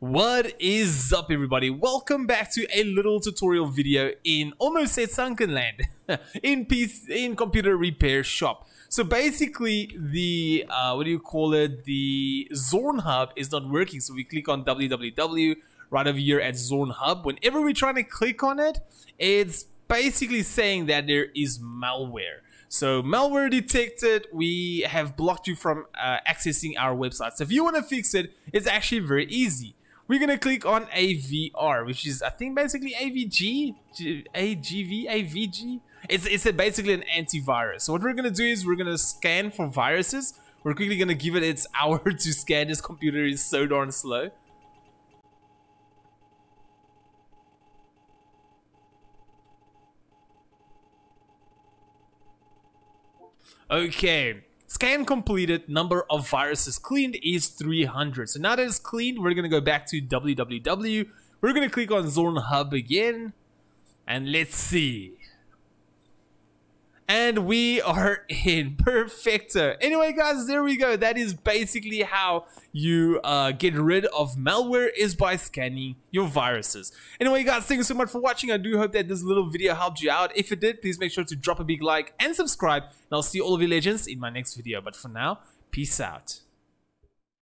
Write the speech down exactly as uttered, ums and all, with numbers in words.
What is up, everybody? Welcome back to a little tutorial video in almost said sunken land in P C, in computer repair shop. So basically the uh, what do you call it the Zornhub is not working, so we click on www right over here at Zornhub. Whenever we're trying to click on it, it's basically saying that there is malware. So malware detected, we have blocked you from uh, accessing our website. So if you want to fix it, it's actually very easy. We're going to click on A V R, which is, I think, basically A V G, A G V, A V G. It's, it's a basically an antivirus. So what we're going to do is we're going to scan for viruses. We're quickly going to give it its hour to scan. This computer is so darn slow. Okay. Scan completed, number of viruses cleaned is three hundred. So now that it's cleaned, we're going to go back to www. We're going to click on Zornhub again. And let's see. And we are in. Perfecto. Anyway, guys, there we go. That is basically how you uh, get rid of malware, is by scanning your viruses. Anyway, guys, thank you so much for watching. I do hope that this little video helped you out. If it did, please make sure to drop a big like and subscribe. And I'll see all of you legends in my next video. But for now, peace out.